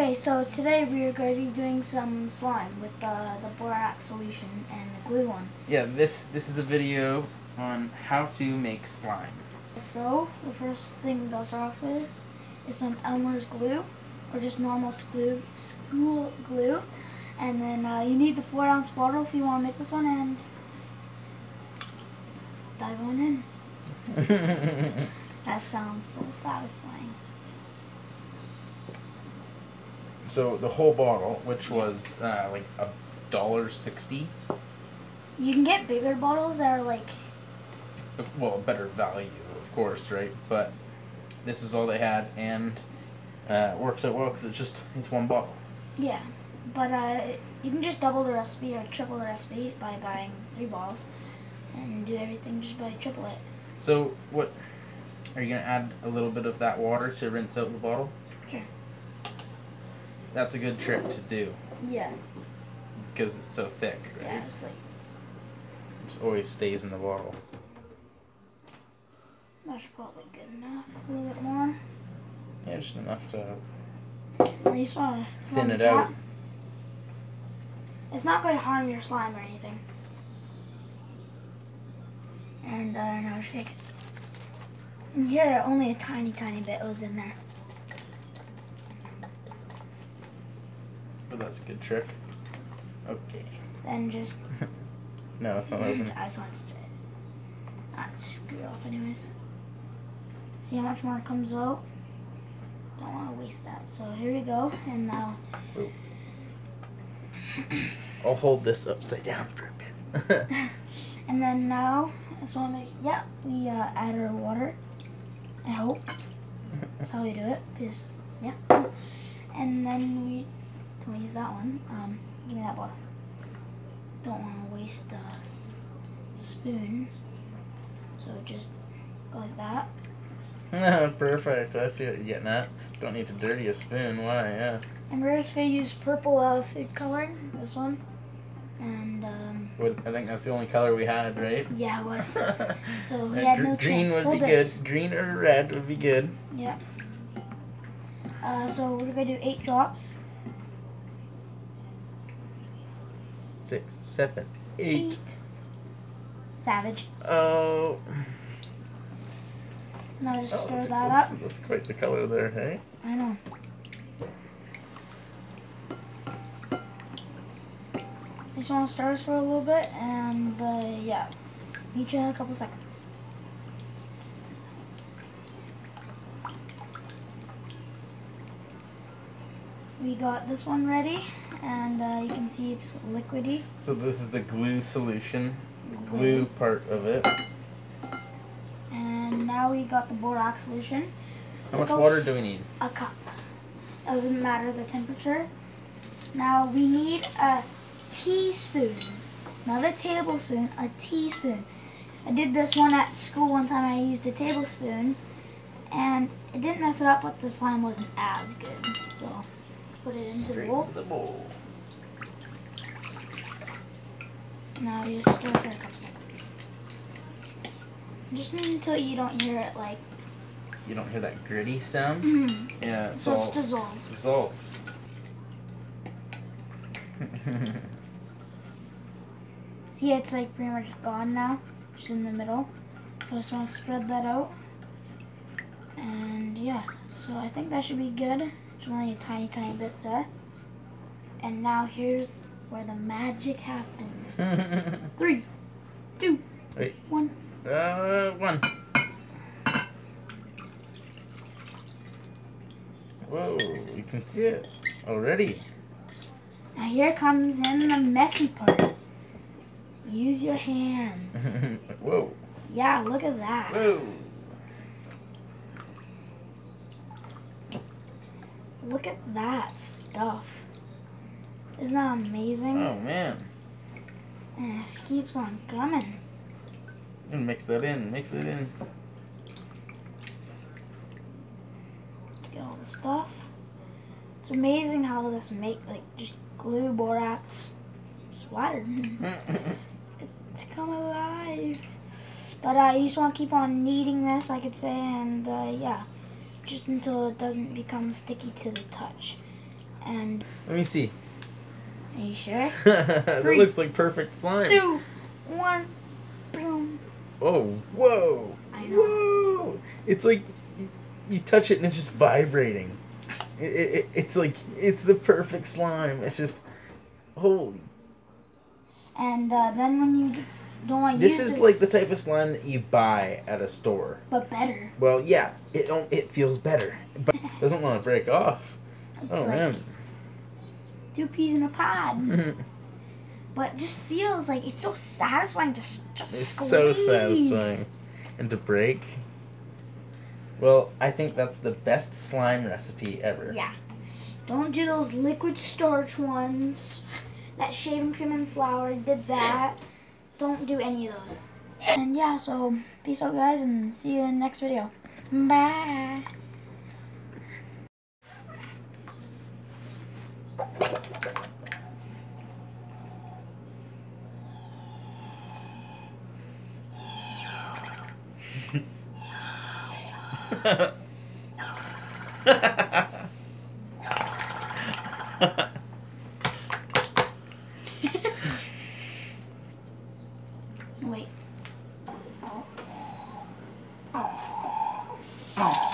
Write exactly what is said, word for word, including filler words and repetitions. Okay, so today we are going to be doing some slime with uh, the borax solution and the glue on. Yeah, this this is a video on how to make slime. So the first thing we'll start off with is some Elmer's glue, or just normal glue, school glue, and then uh, you need the four ounce bottle if you want to make this one, and dive on in. That sounds so satisfying. So the whole bottle, which was uh, like a dollar sixty. You can get bigger bottles that are like, well, better value, of course, right? But this is all they had, and uh, it works out well because it's just it's one bottle. Yeah, but uh, you can just double the recipe or triple the recipe by buying three bottles, and do everything just by triple it. So what? Are you gonna add a little bit of that water to rinse out the bottle? Sure. That's a good trick to do. Yeah. Because it's so thick, right? Yeah, it's like... It always stays in the bottle. That's probably good enough. A little bit more. Yeah, just enough to... At least want to... Thin it out. It's not going to harm your slime or anything. And, uh, now shake it. And here, only a tiny, tiny bit was in there. But that's a good trick. Okay. Then just... No, it's not open. I just wanted to do it. I'll just screw it off anyways. See how much more comes out? Don't want to waste that. So here we go, and now... I'll hold this upside down for a bit. And then now, I just want to make... Yeah, we uh, add our water. I hope. That's how we do it. Because, yeah. And then we... Can we use that one? Um, give me that bottle. Don't want to waste the spoon. So just go like that. Perfect. I see what you're getting at. Don't need to dirty a spoon. Why? Yeah. And we're just going to use purple uh, food coloring. This one. And, um... I think that's the only color we had, right? Yeah, it was. So we had no green chance. Green would Hold be this. good. Green or red would be good. Yeah. Uh, so we're going to do eight drops. Six, seven, eight. eight. Savage. Oh. Now just oh, stir that that's, up. That's quite the color there, hey? I know. I just want to stir this for a little bit, and uh, yeah, each in a couple seconds. We got this one ready, and uh, you can see it's liquidy. So this is the glue solution, the glue part of it. And now we got the borax solution. How much water do we need? A cup. It doesn't matter the temperature. Now we need a teaspoon, not a tablespoon, a teaspoon. I did this one at school one time. I used a tablespoon, and it didn't mess it up, but the slime wasn't as good, so... Put it into the bowl. the bowl. Now you just stir it for a couple seconds. Just until you don't hear it like... You don't hear that gritty sound? Mm-hmm. Yeah, it's so all... So it's dissolved. Dissolved. See, it's like pretty much gone now. Just in the middle. I just want to spread that out. And yeah, so I think that should be good. Just only a tiny, tiny bits there. And now here's where the magic happens. Three, two, Wait. one. Uh, one. Whoa, you can see it already. Now here comes in the messy part. Use your hands. Whoa. Yeah, look at that. Whoa. Look at that stuff. Isn't that amazing? Oh, man. And it just keeps on coming. And mix that in. Mix it in. Let's get all the stuff. It's amazing how this make, like, just glue borax splattered. It's come alive. But uh, you just want to keep on kneading this, I could say, and, uh, yeah. Just until it doesn't become sticky to the touch. And let me see. Are you sure? That Three, looks like perfect slime. Two, one, boom. Whoa, whoa, I know. Whoa! It's like you, you touch it and it's just vibrating. It, it, it's like it's the perfect slime. It's just holy. And uh, then when you don't want to use this, is this like the type of slime that you buy at a store. But better. Well, yeah, it don't. It feels better, but it doesn't want to break off. It's oh like, man. Two peas in a pod. But it just feels like it's so satisfying to just it's squeeze. So satisfying. And to break. Well, I think that's the best slime recipe ever. Yeah. Don't do those liquid starch ones. That shaving cream and flour did that. Don't do any of those. And yeah, so peace out guys and see you in the next video. Bye. Wait. Oh. Oh. Oh.